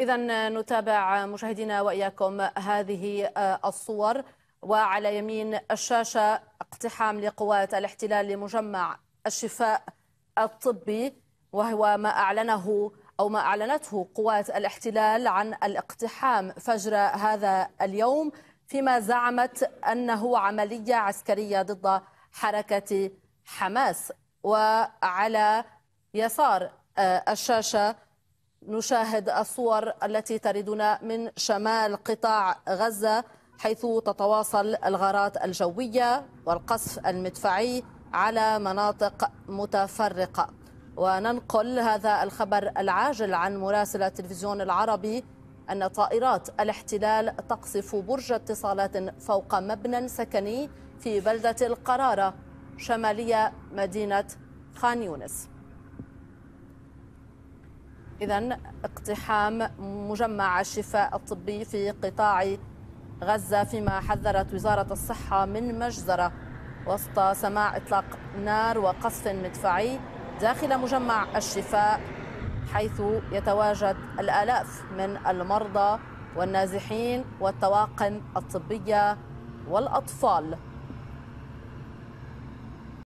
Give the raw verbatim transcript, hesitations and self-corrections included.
إذا نتابع مشاهدينا وإياكم هذه الصور، وعلى يمين الشاشة اقتحام لقوات الاحتلال لمجمع الشفاء الطبي، وهو ما أعلنه أو ما أعلنته قوات الاحتلال عن الاقتحام فجر هذا اليوم، فيما زعمت أنه عملية عسكرية ضد حركة حماس. وعلى يسار الشاشة نشاهد الصور التي تردنا من شمال قطاع غزة، حيث تتواصل الغارات الجوية والقصف المدفعي على مناطق متفرقة. وننقل هذا الخبر العاجل عن مراسل التلفزيون العربي أن طائرات الاحتلال تقصف برج اتصالات فوق مبنى سكني في بلدة القرارة شمالية مدينة خان يونس. إذن اقتحام مجمع الشفاء الطبي في قطاع غزة، فيما حذرت وزارة الصحة من مجزرة وسط سماع إطلاق نار وقصف مدفعي داخل مجمع الشفاء، حيث يتواجد الآلاف من المرضى والنازحين والطواقم الطبية والأطفال.